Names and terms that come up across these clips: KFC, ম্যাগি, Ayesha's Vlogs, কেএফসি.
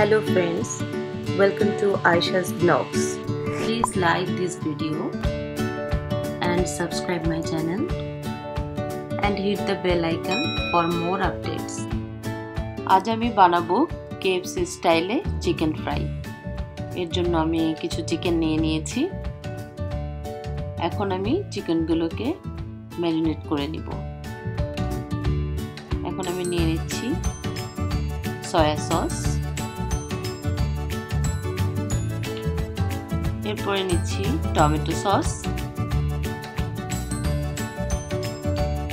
Hello friends, welcome to Ayesha's Vlogs. Please like this video and subscribe my channel and hit the bell icon for more updates. আজ আমি বানাবো KFC স্টাইলে chicken fry. এর জন্য আমি কিছু chicken নিয়ে নিয়েছি। এখন আমি চিকেনগুলোকে ম্যারিনেট করে নিব। এখন আমি নিয়ে নিচ্ছি সয়া সস। এরপর নিচ্ছি টমেটো সস,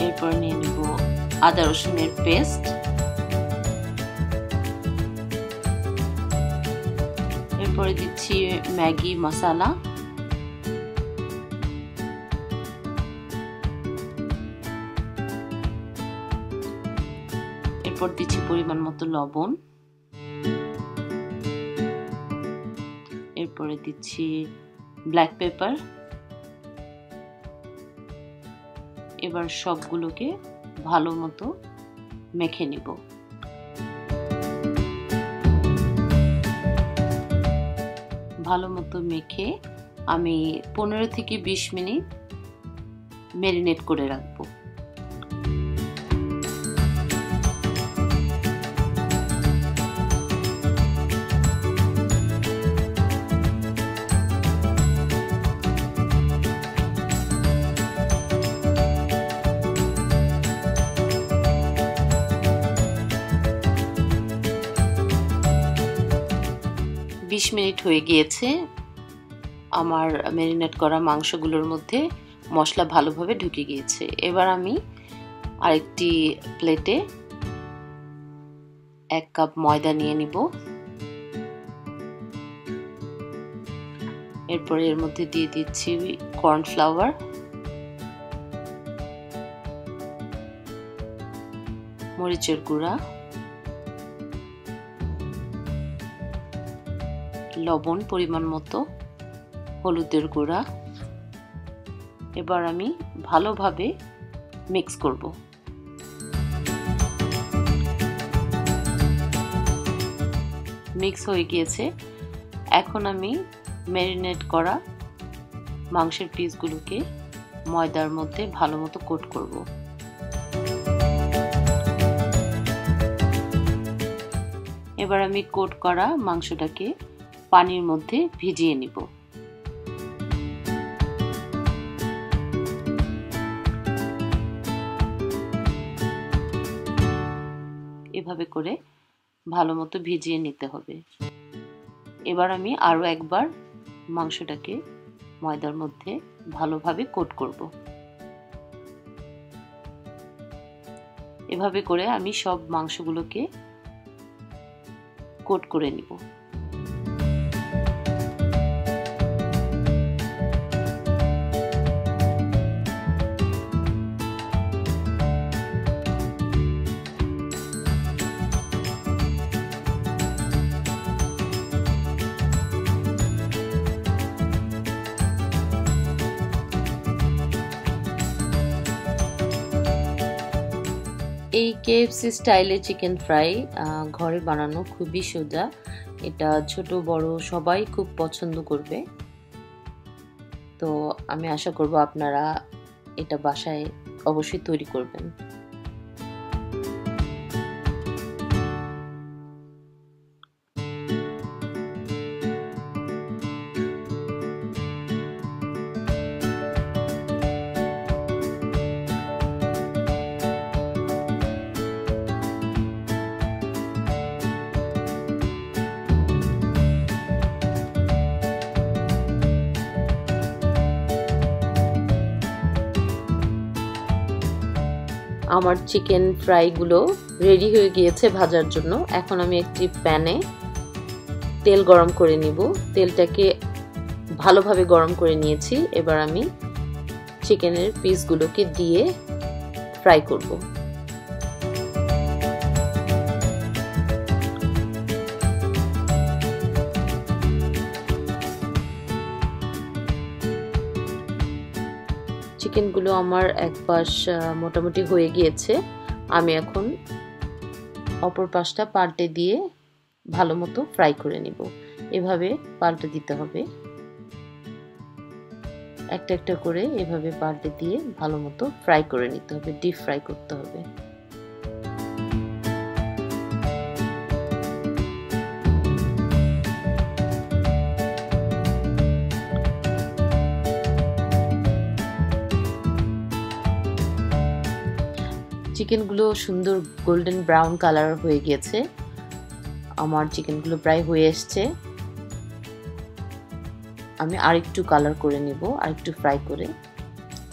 এরপর নিয়ে নিব আদা রসুনের পেস্ট, এরপর দিচ্ছি ম্যাগি মশলা, এরপর দিচ্ছি পরিমাণ মতো লবণ, এরপরে দিচ্ছি ব্ল্যাক পেপার। এবার সবগুলোকে ভালো মতো মেখে নিব। ভালো মতো মেখে আমি 15 থেকে 20 মিনিট মেরিনেট করে রাখবো। বিশ মিনিট হয়ে গিয়েছে। আমার ম্যারিনেট করা মাংসগুলোর মধ্যে মশলা ভালোভাবে ঢুকে গিয়েছে। এবার আমি আরেকটি প্লেটে 1 কাপ ময়দা নিয়ে নিব। এরপর এর মধ্যে দিয়ে দিচ্ছি কর্নফ্লাওয়ার, মরিচের গুঁড়া, লবণ পরিমাণ মতো, হলুদের গুঁড়া। এবার আমি ভালোভাবে মিক্স করব। মিক্স হয়ে গিয়েছে। এখন আমি ম্যারিনেট করা মাংসের পিসগুলোকে ময়দার মধ্যে ভালো মতো কোট করব। এবার আমি কোট করা মাংসটাকে পানির মধ্যে ভিজিয়ে নিব। এভাবে করে ভালো মতো ভিজিয়ে নিতে হবে। এবার আমি আরো একবার মাংসটাকে ময়দার মধ্যে ভালোভাবে কোট করব। এভাবে করে আমি সব মাংসগুলোকে কোট করে নিব। এই কেএফসি স্টাইলে চিকেন ফ্রাই ঘরে বানানো খুবই সোজা। এটা ছোট বড় সবাই খুব পছন্দ করবে। তো আমি আশা করব আপনারা এটা বাসায় অবশ্যই তৈরি করবেন। আমার চিকেন ফ্রাইগুলো রেডি হয়ে গিয়েছে ভাজার জন্য। এখন আমি একটি প্যানে তেল গরম করে নিব। তেলটাকে ভালোভাবে গরম করে নিয়েছি। এবার আমি চিকেনের পিসগুলোকে দিয়ে ফ্রাই করব। চিকেনগুলো আমার এক পাশ মোটামুটি হয়ে গিয়েছে। আমি এখন অপর পাশটা পাল্টে দিয়ে ভালো মতো ফ্রাই করে নেব। এভাবে পাল্টে দিতে হবে, একটা একটা করে এভাবে পাল্টে দিয়ে ভালো মতো ফ্রাই করে নিতে হবে, ডিপ ফ্রাই করতে হবে। চিকেনগুলো সুন্দর গোল্ডেন ব্রাউন কালার হয়ে গিয়েছে, আমার চিকেনগুলো প্রায় হয়ে এসছে। আমি আরেকটু কালার করে নেব, আরেকটু ফ্রাই করে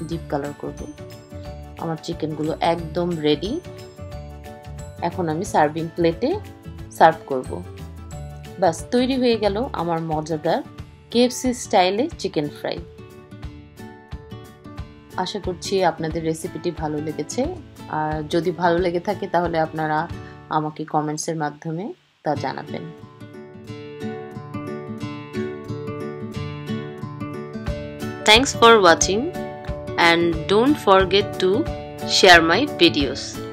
ডিপ কালার করব। আমার চিকেনগুলো একদম রেডি, এখন আমি সার্ভিং প্লেটে সার্ভ করব। বাস তৈরি হয়ে গেল আমার মজাদার কেএফসি স্টাইলে চিকেন ফ্রাই। আশা করছি আপনাদের রেসিপিটি ভালো লেগেছে, আর যদি ভালো লেগে থাকে তাহলে আপনারা আমাকে কমেন্টসের মাধ্যমে তা জানাবেন। Thanks for watching and don't forget to share my videos.